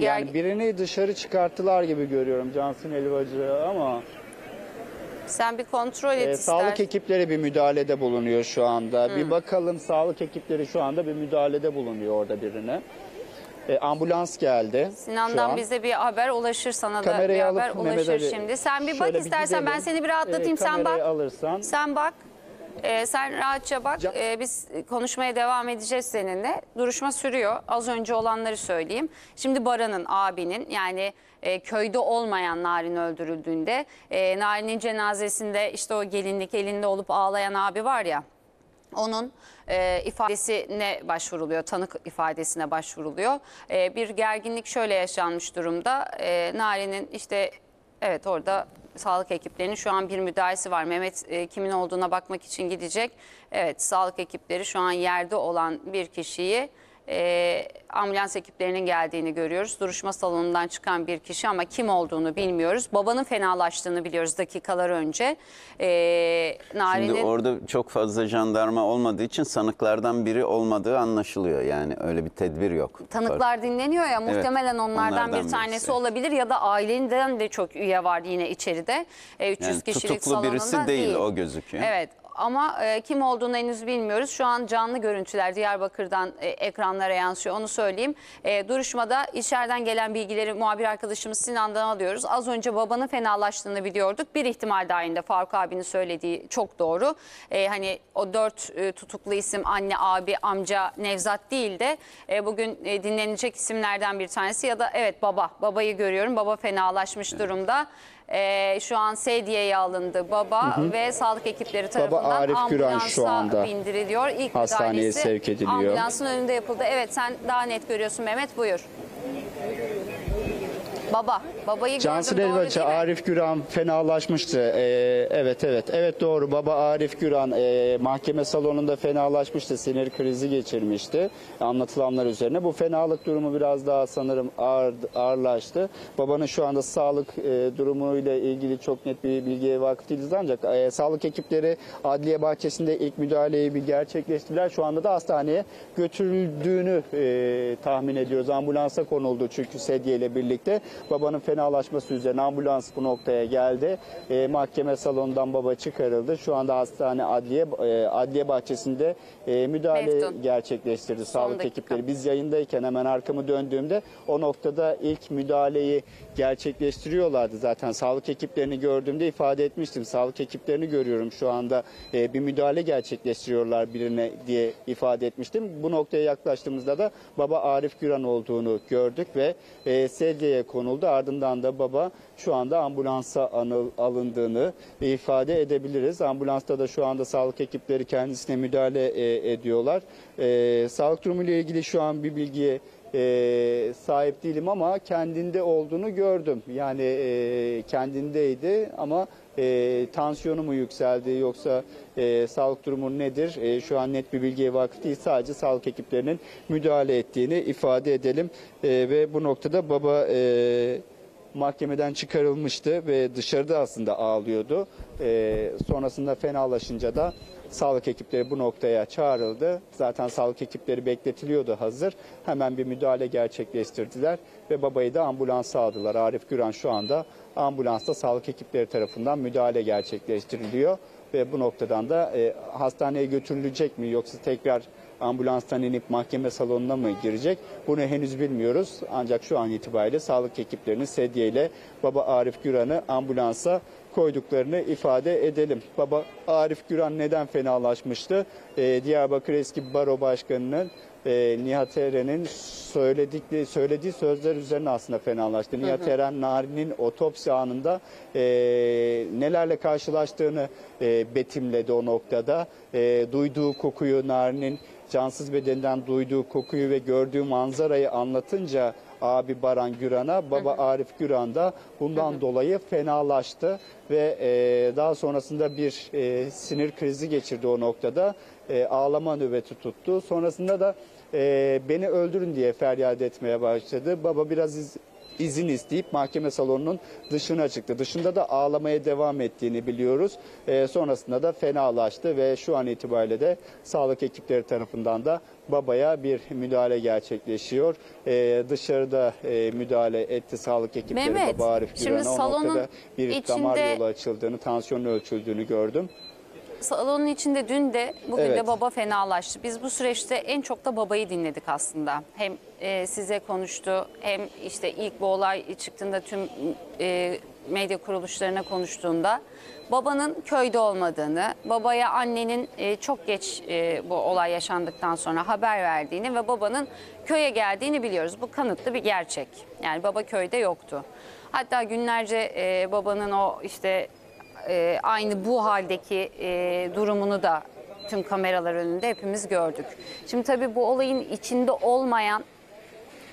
Yani birini dışarı çıkarttılar gibi görüyorum, Cansın Elvacı, ama... Sen bir kontrol et ister. Sağlık ekipleri bir müdahalede bulunuyor şu anda. Bir bakalım, sağlık ekipleri şu anda bir müdahalede bulunuyor orada birine. Ambulans geldi. Sinan'dan bize bir haber ulaşır, sana da bir haber ulaşır şimdi. Sen bir bak istersen, ben seni bir rahatlatayım. Sen bak. Sen bak. Sen rahatça bak. Biz konuşmaya devam edeceğiz seninle. Duruşma sürüyor. Az önce olanları söyleyeyim. Şimdi Baran'ın, abinin, yani köyde olmayan Narin öldürüldüğünde Narin'in cenazesinde işte o gelinlik elinde olup ağlayan abi var ya, onun ifadesine başvuruluyor, tanık ifadesine başvuruluyor. Bir gerginlik şöyle yaşanmış durumda. Narin'in işte evet orada sağlık ekiplerinin şu an bir müdahalesi var. Mehmet kimin olduğuna bakmak için gidecek. Evet, sağlık ekipleri şu an yerde olan bir kişiyi ambulans ekiplerinin geldiğini görüyoruz. Duruşma salonundan çıkan bir kişi ama kim olduğunu bilmiyoruz. Babanın fenalaştığını biliyoruz dakikalar önce. Şimdi orada çok fazla jandarma olmadığı için sanıklardan biri olmadığı anlaşılıyor. Yani öyle bir tedbir yok. Tanıklar dinleniyor ya, muhtemelen onlardan bir tanesi olabilir ya da ailenden de çok üye var yine içeride. 300 yani kişilik salonunda değil. Tutuklu birisi değil, o gözüküyor. Evet. Ama kim olduğunu henüz bilmiyoruz. Şu an canlı görüntüler Diyarbakır'dan ekranlara yansıyor, onu söyleyeyim. Duruşmada içeriden gelen bilgileri muhabir arkadaşımız Sinan'dan alıyoruz. Az önce babanın fenalaştığını biliyorduk. Bir ihtimal dahilinde Faruk abinin söylediği çok doğru. Hani o 4 tutuklu isim anne, abi, amca, Nevzat değil de bugün dinlenecek isimlerden bir tanesi ya da evet baba. Babayı görüyorum. Baba fenalaşmış durumda. Şu an sedyeye alındı baba ve sağlık ekipleri tarafından baba Arif Güran şu anda bindiriliyor. İlk hastaneye sevk ediliyor. Ambulansın önünde yapıldı. Evet, sen daha net görüyorsun Mehmet, buyur. Babayı gördüm. Cansın Elvacı, Arif Güran fenalaşmıştı. Evet doğru. Baba Arif Güran mahkeme salonunda fenalaşmıştı. Sinir krizi geçirmişti. Anlatılanlar üzerine. Bu fenalık durumu biraz daha sanırım ağırlaştı. Babanın şu anda sağlık durumuyla ilgili çok net bir bilgiye vakıf değiliz. Ancak sağlık ekipleri adliye bahçesinde ilk müdahaleyi bir gerçekleştirdiler. Şu anda da hastaneye götürüldüğünü tahmin ediyoruz. Ambulansa konuldu çünkü sedye ile birlikte. Babanın fenalaşması üzerine ambulans bu noktaya geldi. Mahkeme salonundan baba çıkarıldı. Şu anda hastane adliye bahçesinde müdahale gerçekleştirdi sağlık ekipleri. Biz yayındayken hemen arkamı döndüğümde o noktada ilk müdahaleyi gerçekleştiriyorlardı zaten. Sağlık ekiplerini gördüğümde ifade etmiştim. Sağlık ekiplerini görüyorum şu anda, bir müdahale gerçekleştiriyorlar birine diye ifade etmiştim. Bu noktaya yaklaştığımızda da baba Arif Güran olduğunu gördük ve sedyeye konuldu. Ardından da baba şu anda ambulansa alındığını ifade edebiliriz. Ambulansta da şu anda sağlık ekipleri kendisine müdahale ediyorlar. Sağlık durumuyla ilgili şu an bir bilgiye sahip değilim ama kendinde olduğunu gördüm. Yani kendindeydi ama tansiyonu mu yükseldi yoksa sağlık durumu nedir? Şu an net bir bilgiye vakıf değil. Sadece sağlık ekiplerinin müdahale ettiğini ifade edelim. Ve bu noktada baba mahkemeden çıkarılmıştı ve dışarıda aslında ağlıyordu. Sonrasında fenalaşınca da sağlık ekipleri bu noktaya çağrıldı. Zaten sağlık ekipleri bekletiliyordu hazır. Hemen bir müdahale gerçekleştirdiler ve babayı da ambulansa aldılar. Arif Güran şu anda ambulansta sağlık ekipleri tarafından müdahale gerçekleştiriliyor. Ve bu noktadan da hastaneye götürülecek mi yoksa tekrar ambulanstan inip mahkeme salonuna mı girecek? Bunu henüz bilmiyoruz. Ancak şu an itibariyle sağlık ekiplerinin sedyeyle baba Arif Güran'ı ambulansa koyduklarını ifade edelim. Baba Arif Güran neden fenalaşmıştı? Diyarbakır eski baro başkanının Nihat Eren'in söylediği sözler üzerine aslında fenalaştı. Nihat Eren, Narin'in otopsi anında nelerle karşılaştığını betimledi o noktada. Duyduğu kokuyu, Narin'in cansız bedeninden duyduğu kokuyu ve gördüğü manzarayı anlatınca abi Baran Güran'a, baba Arif Güran da bundan dolayı fenalaştı ve daha sonrasında bir sinir krizi geçirdi o noktada. Ağlama nöbeti tuttu. Sonrasında da beni öldürün diye feryat etmeye başladı. Baba biraz izin isteyip mahkeme salonunun dışına çıktı. Dışında da ağlamaya devam ettiğini biliyoruz. Sonrasında da fenalaştı ve şu an itibariyle de sağlık ekipleri tarafından da babaya bir müdahale gerçekleşiyor. Dışarıda müdahale etti sağlık ekipleri baba Arif Güran'a. O noktada bir damar yolu açıldığını, tansiyonun ölçüldüğünü gördüm. Salonun içinde dün de bugün de baba fenalaştı. Biz bu süreçte en çok da babayı dinledik aslında. Hem size konuştu, hem işte ilk bu olay çıktığında tüm medya kuruluşlarına konuştuğunda babanın köyde olmadığını, babaya annenin çok geç bu olay yaşandıktan sonra haber verdiğini ve babanın köye geldiğini biliyoruz. Bu kanıtlı bir gerçek. Yani baba köyde yoktu. Hatta günlerce babanın o işte aynı bu haldeki durumunu da tüm kameralar önünde hepimiz gördük. Şimdi tabii bu olayın içinde olmayan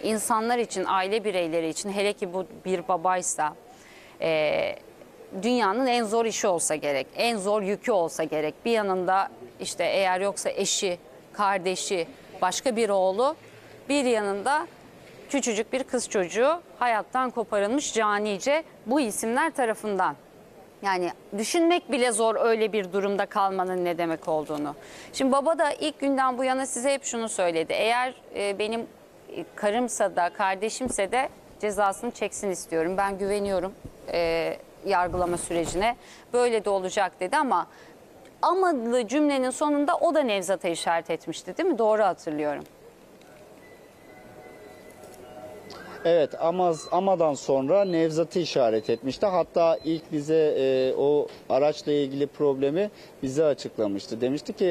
insanlar için, aile bireyleri için, hele ki bu bir babaysa dünyanın en zor işi olsa gerek, en zor yükü olsa gerek. Bir yanında işte eğer yoksa eşi, kardeşi, başka bir oğlu, bir yanında küçücük bir kız çocuğu hayattan koparılmış canice bu isimler tarafından. Yani düşünmek bile zor öyle bir durumda kalmanın ne demek olduğunu. Şimdi baba da ilk günden bu yana size hep şunu söyledi. Eğer benim karımsa da kardeşimse de cezasını çeksin istiyorum. Ben güveniyorum yargılama sürecine. Böyle de olacak dedi ama amalı cümlenin sonunda o da Nevzat'a işaret etmişti değil mi? Doğru hatırlıyorum. Evet, amadan sonra Nevzat'ı işaret etmişti. Hatta ilk bize o araçla ilgili problemi bize açıklamıştı. Demişti ki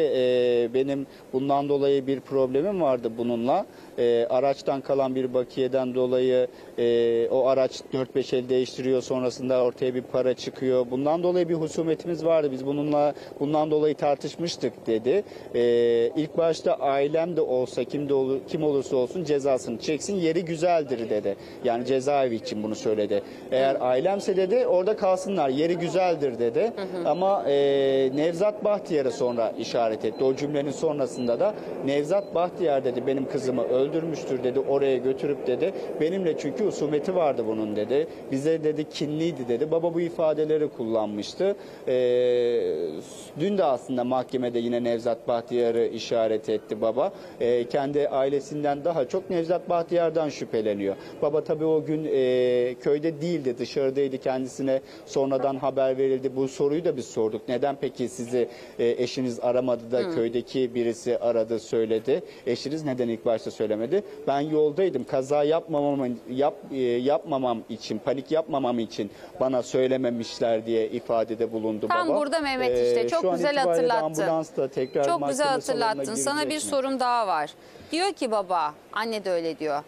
benim bundan dolayı bir problemim vardı bununla. Araçtan kalan bir bakiyeden dolayı o araç 4-5 el değiştiriyor, sonrasında ortaya bir para çıkıyor. Bundan dolayı bir husumetimiz vardı. Biz bundan dolayı tartışmıştık dedi. İlk başta ailem de olsa kim olursa olsun cezasını çeksin, yeri güzeldir dedi. Yani cezaevi için bunu söyledi. Eğer ailemse dedi orada kalsınlar, yeri güzeldir dedi. Ama Nevzat Bahtiyar'a sonra işaret etti. O cümlenin sonrasında da Nevzat Bahtiyar dedi benim kızımı öldürmüştür dedi, oraya götürüp dedi benimle çünkü husumeti vardı bunun dedi, bize dedi kinliydi dedi. Baba bu ifadeleri kullanmıştı. Dün de aslında mahkemede yine Nevzat Bahtiyar'ı işaret etti baba. Kendi ailesinden daha çok Nevzat Bahtiyar'dan şüpheleniyor. Baba tabii o gün köyde değildi, dışarıdaydı, kendisine sonradan haber verildi. Bu soruyu da biz sorduk. Neden peki sizi eşiniz aramadı da köydeki birisi aradı söyledi. Eşiniz neden ilk başta söylemedi? Ben yoldaydım. Kaza yapmamam için, panik yapmamam için bana söylememişler diye ifadede bulundu baba. Tam burada Mehmet işte çok güzel hatırlattın. Çok güzel hatırlattın. Sana bir sorum daha var. Diyor ki baba, anne de öyle diyor.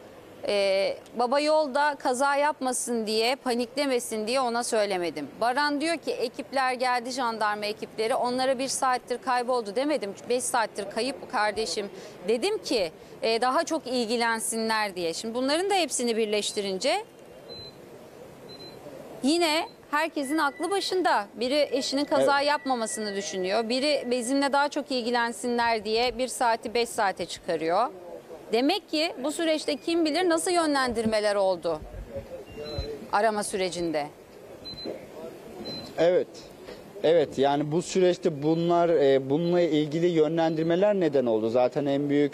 Baba yolda kaza yapmasın diye, paniklemesin diye ona söylemedim. Baran diyor ki ekipler geldi, jandarma ekipleri, onlara 1 saattir kayboldu demedim. 5 saattir kayıp kardeşim dedim ki daha çok ilgilensinler diye. Şimdi bunların da hepsini birleştirince yine herkesin aklı başında. Biri eşinin kaza yapmamasını düşünüyor. Biri bizimle daha çok ilgilensinler diye 1 saati 5 saate çıkarıyor. Demek ki bu süreçte kim bilir nasıl yönlendirmeler oldu arama sürecinde. Evet. Evet, yani bu süreçte bununla ilgili yönlendirmeler neden oldu? Zaten en büyük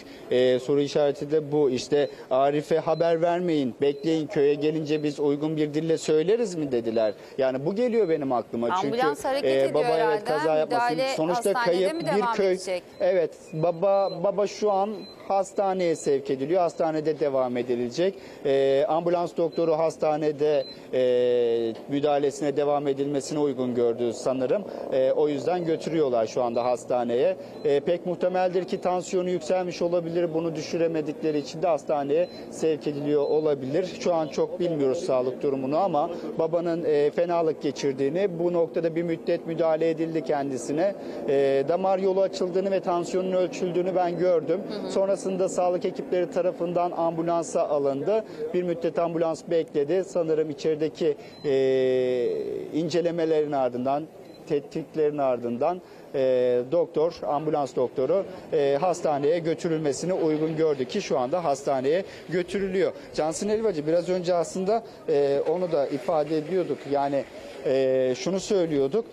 soru işareti de bu. İşte Arif'e haber vermeyin, bekleyin köye gelince biz uygun bir dille söyleriz mi dediler. Yani bu geliyor benim aklıma. Ambulans çünkü baba evet kaza yapmasın. Sonuçta kayıp bir köy. Edecek? Evet, baba şu an hastaneye sevk ediliyor. Hastanede devam edilecek. Ambulans doktoru hastanede müdahalesine devam edilmesine uygun gördü sanırım. O yüzden götürüyorlar şu anda hastaneye. Pek muhtemeldir ki tansiyonu yükselmiş olabilir. Bunu düşüremedikleri için de hastaneye sevk ediliyor olabilir. Şu an çok bilmiyoruz sağlık durumunu ama babanın fenalık geçirdiğini, bu noktada bir müddet müdahale edildi kendisine. Damar yolu açıldığını ve tansiyonun ölçüldüğünü ben gördüm. Sonrasında sağlık ekipleri tarafından ambulansa alındı. Bir müddet ambulans bekledi. Sanırım içerideki incelemelerin ardından, tetkiklerin ardından doktor, ambulans doktoru hastaneye götürülmesini uygun gördü ki şu anda hastaneye götürülüyor. Cansın Elvacı biraz önce aslında onu da ifade ediyorduk. Yani şunu söylüyorduk,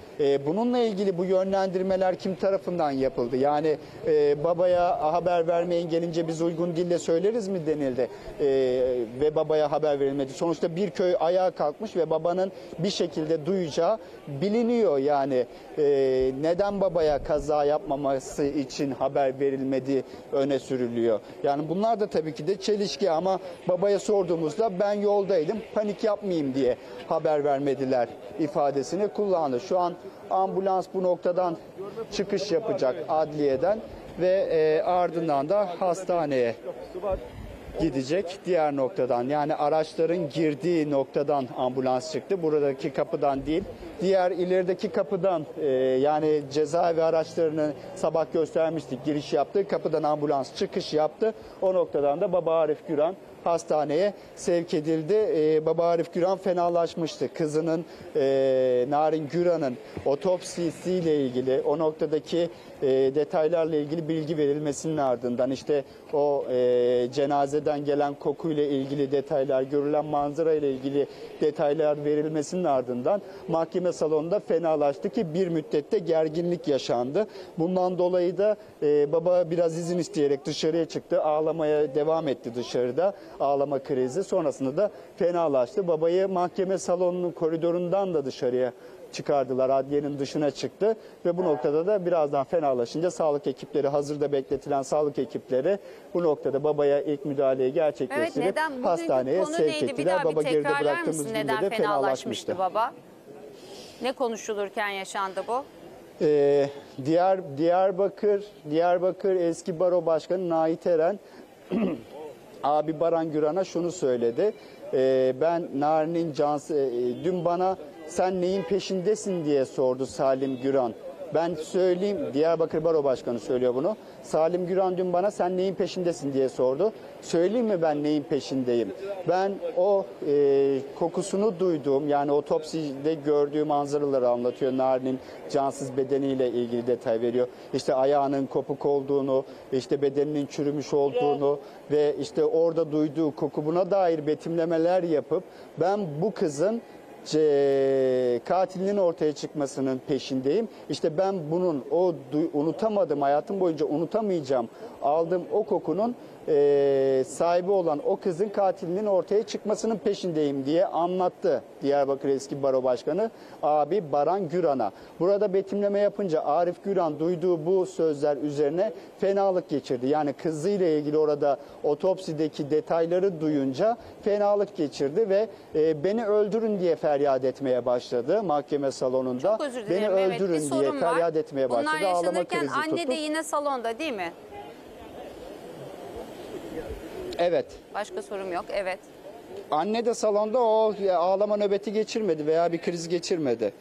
bununla ilgili bu yönlendirmeler kim tarafından yapıldı? Yani babaya haber vermeyin, gelince biz uygun dille söyleriz mi denildi ve babaya haber verilmedi. Sonuçta bir köy ayağa kalkmış ve babanın bir şekilde duyacağı biliniyor. Yani neden babaya kaza yapmaması için haber verilmediği öne sürülüyor. Yani bunlar da tabii ki de çelişki, ama babaya sorduğumuzda ben yoldaydım, panik yapmayayım diye haber vermediler ifadesini kullandı. Şu an ambulans bu noktadan çıkış yapacak adliyeden ve ardından da hastaneye gidecek diğer noktadan. Yani araçların girdiği noktadan ambulans çıktı. Buradaki kapıdan değil, diğer ilerideki kapıdan, yani cezaevi araçlarını sabah göstermiştik, giriş yaptı. Kapıdan ambulans çıkış yaptı. O noktadan da baba Arif Güran hastaneye sevk edildi. Baba Arif Güran fenalaşmıştı. Kızının Narin Güran'ın otopsisiyle ilgili, o noktadaki detaylarla ilgili bilgi verilmesinin ardından, işte o cenazeden gelen kokuyla ilgili detaylar, görülen manzara ile ilgili detaylar verilmesinin ardından mahkeme salonunda fenalaştı ki bir müddette gerginlik yaşandı. Bundan dolayı da baba biraz izin isteyerek dışarıya çıktı. Ağlamaya devam etti dışarıda. Ağlama krizi sonrasında da fenalaştı. Babayı mahkeme salonunun koridorundan da dışarıya çıkardılar. Adliyenin dışına çıktı ve bu noktada da birazdan fenalaşınca sağlık ekipleri, hazırda bekletilen sağlık ekipleri bu noktada babaya ilk müdahaleyi gerçekleştirip hastaneye sevk ettiler. Baba geride bıraktığımız günde de fenalaşmıştı. Baba, ne konuşulurken yaşandı bu? Diyarbakır eski baro başkanı Nihat Eren abi Baran Güran'a şunu söyledi. Ben Narin'in dün bana sen neyin peşindesin diye sordu Salim Güran. Ben söyleyeyim, Diyarbakır Baro Başkanı söylüyor bunu. Salim Güran dün bana sen neyin peşindesin diye sordu. Söyleyeyim mi ben neyin peşindeyim? Ben o kokusunu duyduğum, yani otopside gördüğü manzaraları anlatıyor. Narin'in cansız bedeniyle ilgili detay veriyor. İşte ayağının kopuk olduğunu, işte bedeninin çürümüş olduğunu ve işte orada duyduğu koku, buna dair betimlemeler yapıp ben bu kızın katilinin ortaya çıkmasının peşindeyim. İşte ben bunun, o unutamadım, hayatım boyunca unutamayacağım aldığım o kokunun sahibi olan o kızın katilinin ortaya çıkmasının peşindeyim diye anlattı Diyarbakır eski baro başkanı abi Baran Güran'a. Burada betimleme yapınca Arif Güran duyduğu bu sözler üzerine fenalık geçirdi. Yani kızıyla ilgili orada otopsideki detayları duyunca fenalık geçirdi ve beni öldürün diye feryat etmeye başladı mahkeme salonunda. Çok özür dilerim, beni öldürün diye feryat etmeye başladı. Bunlar yaşanırken anne de yine salonda değil mi? Evet. Başka sorum yok. Evet. Anne de salonda, o ağlama nöbeti geçirmedi veya bir kriz geçirmedi.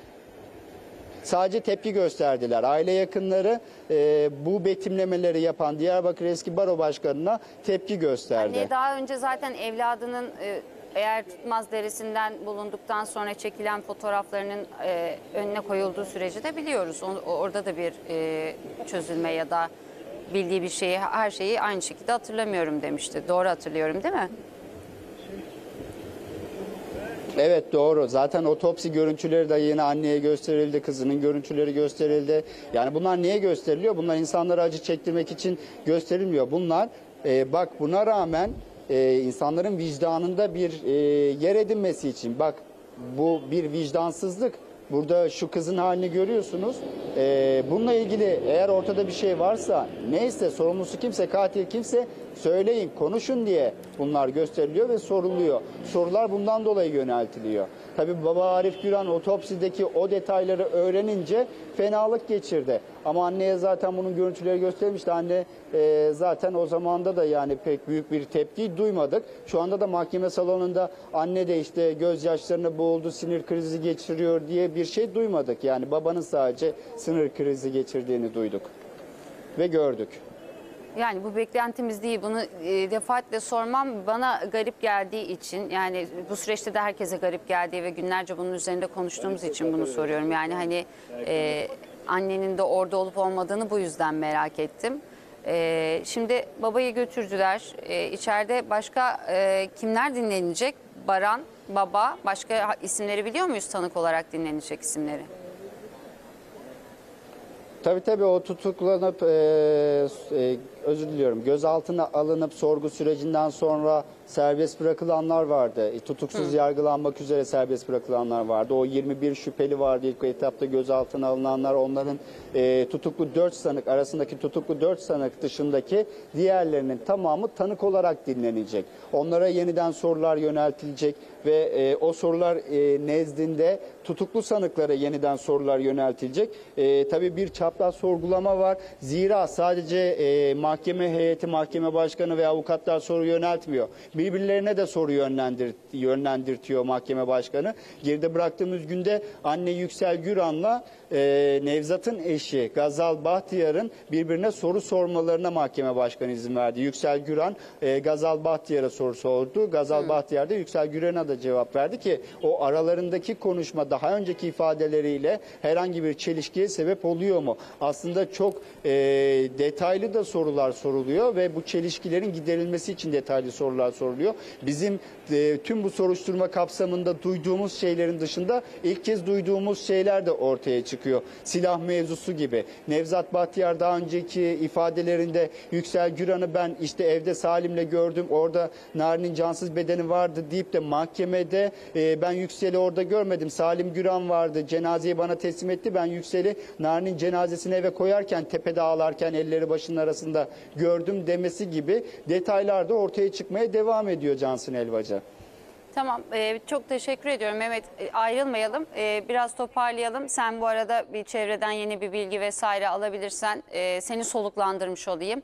Sadece tepki gösterdiler. Aile yakınları bu betimlemeleri yapan Diyarbakır eski baro başkanına tepki gösterdi. Anne daha önce zaten evladının eğer tutmaz derisinden bulunduktan sonra çekilen fotoğraflarının önüne koyulduğu süreci de biliyoruz. Orada da bir çözülme ya da bildiği bir şeyi, her şeyi aynı şekilde hatırlamıyorum demişti. Doğru hatırlıyorum değil mi? Evet, doğru. Zaten otopsi görüntüleri de yine anneye gösterildi. Kızının görüntüleri gösterildi. Yani bunlar niye gösteriliyor? Bunlar insanlara acı çektirmek için gösterilmiyor. Bunlar bak, buna rağmen insanların vicdanında bir yer edinmesi için. Bak, bu bir vicdansızlık. Burada şu kızın halini görüyorsunuz. Bununla ilgili eğer ortada bir şey varsa, neyse, sorumlusu kimse, katil kimse, söyleyin, konuşun diye bunlar gösteriliyor ve soruluyor. Sorular bundan dolayı yöneltiliyor. Tabii baba Arif Güran otopsideki o detayları öğrenince fenalık geçirdi. Ama anneye zaten bunun görüntüleri göstermişti. Anne zaten o zamanda da yani pek büyük bir tepki duymadık. Şu anda da mahkeme salonunda anne de işte gözyaşlarına boğuldu, sinir krizi geçiriyor diye bir şey duymadık. Yani babanın sadece sinir krizi geçirdiğini duyduk ve gördük. Yani bu beklentimiz değil. Bunu defaatle sormam bana garip geldiği için, yani bu süreçte de herkese garip geldiği ve günlerce bunun üzerinde konuştuğumuz için bunu soruyorum. Yani hani Annenin de orada olup olmadığını bu yüzden merak ettim. Şimdi babayı götürdüler. İçeride başka kimler dinlenecek? Baran, baba, başka isimleri biliyor muyuz, tanık olarak dinlenecek isimleri? Tabii o tutuklanıp özür diliyorum, gözaltına alınıp sorgu sürecinden sonra serbest bırakılanlar vardı. Tutuksuz yargılanmak üzere serbest bırakılanlar vardı. O 21 şüpheli vardı ilk etapta gözaltına alınanlar. Onların tutuklu 4 sanık arasındaki tutuklu 4 sanık dışındaki diğerlerinin tamamı tanık olarak dinlenecek. Onlara yeniden sorular yöneltilecek ve o sorular nezdinde tutuklu sanıklara yeniden sorular yöneltilecek. Tabii bir çapraz sorgulama var. Zira sadece mahkeme heyeti, mahkeme başkanı ve avukatlar soru yöneltmiyor. Birbirlerine de soru yönlendirtiyor mahkeme başkanı. Geride bıraktığımız günde anne Yüksel Güran'la Nevzat'ın eşi Gazal Bahtiyar'ın birbirine soru sormalarına mahkeme başkanı izin verdi. Yüksel Güran Gazal Bahtiyar'a soru sordu. Gazal Bahtiyar da Yüksel Güran'a da cevap verdi ki o aralarındaki konuşma daha önceki ifadeleriyle herhangi bir çelişkiye sebep oluyor mu? Aslında çok detaylı da sorular soruluyor ve bu çelişkilerin giderilmesi için detaylı sorular soruluyor. Bizim tüm bu soruşturma kapsamında duyduğumuz şeylerin dışında ilk kez duyduğumuz şeyler de ortaya çıkıyor. Silah mevzusu gibi. Nevzat Bahtiyar daha önceki ifadelerinde Yüksel Güran'ı ben işte evde Salim'le gördüm, orada Narin'in cansız bedeni vardı deyip de mahkemede ben Yüksel'i orada görmedim, Salim Güran vardı, cenazeyi bana teslim etti, ben Yüksel'i Narin'in cenazesini eve koyarken tepede ağlarken elleri başının arasında gördüm demesi gibi detaylar da ortaya çıkmaya devam ediyor Cansın Elvacı. Tamam, çok teşekkür ediyorum Mehmet. Ayrılmayalım, biraz toparlayalım. Sen bu arada bir çevreden yeni bir bilgi vesaire alabilirsen seni soluklandırmış olayım.